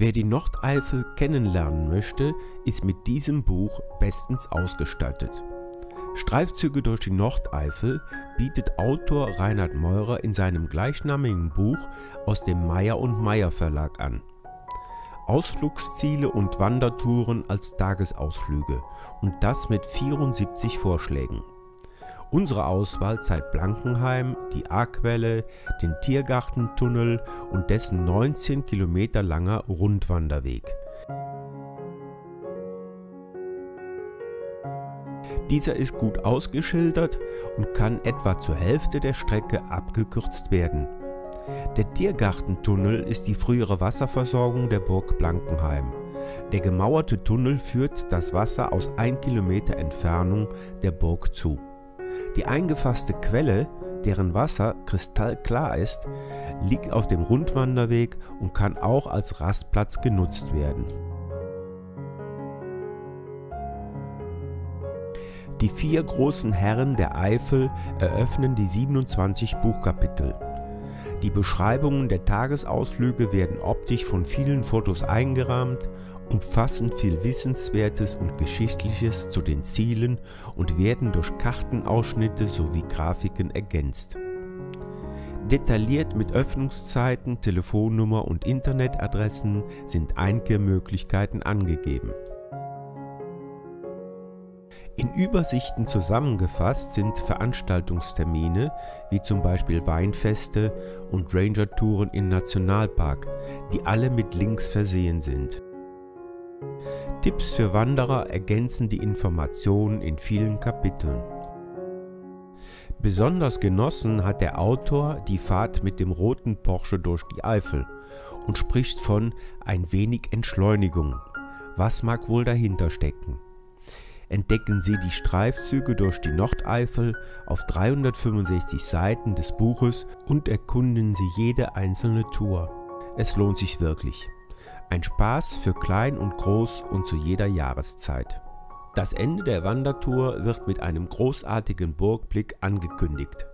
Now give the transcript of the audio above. Wer die Nordeifel kennenlernen möchte, ist mit diesem Buch bestens ausgestattet. Streifzüge durch die Nordeifel bietet Autor Reinhard Meurer in seinem gleichnamigen Buch aus dem Meier und Meier Verlag an. Ausflugsziele und Wandertouren als Tagesausflüge, und das mit 74 Vorschlägen. Unsere Auswahl zeigt Blankenheim, die Ahrquelle, den Tiergartentunnel und dessen 19 Kilometer langer Rundwanderweg. Dieser ist gut ausgeschildert und kann etwa zur Hälfte der Strecke abgekürzt werden. Der Tiergartentunnel ist die frühere Wasserversorgung der Burg Blankenheim. Der gemauerte Tunnel führt das Wasser aus 1 Kilometer Entfernung der Burg zu. Die eingefasste Quelle, deren Wasser kristallklar ist, liegt auf dem Rundwanderweg und kann auch als Rastplatz genutzt werden. Die 4 großen Herren der Eifel eröffnen die 27 Buchkapitel. Die Beschreibungen der Tagesausflüge werden optisch von vielen Fotos eingerahmt und fassen viel Wissenswertes und Geschichtliches zu den Zielen und werden durch Kartenausschnitte sowie Grafiken ergänzt. Detailliert mit Öffnungszeiten, Telefonnummer und Internetadressen sind Einkehrmöglichkeiten angegeben. In Übersichten zusammengefasst sind Veranstaltungstermine wie zum Beispiel Weinfeste und Ranger-Touren im Nationalpark, die alle mit Links versehen sind. Tipps für Wanderer ergänzen die Informationen in vielen Kapiteln. Besonders genossen hat der Autor die Fahrt mit dem roten Porsche durch die Eifel und spricht von ein wenig Entschleunigung. Was mag wohl dahinter stecken? Entdecken Sie die Streifzüge durch die Nordeifel auf 365 Seiten des Buches und erkunden Sie jede einzelne Tour. Es lohnt sich wirklich. Ein Spaß für klein und groß und zu jeder Jahreszeit. Das Ende der Wandertour wird mit einem großartigen Burgblick angekündigt.